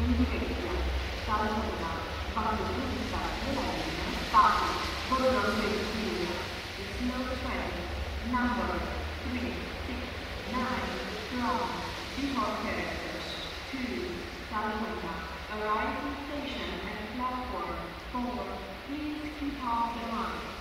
Arriving station and platform 4. Please keep off the line.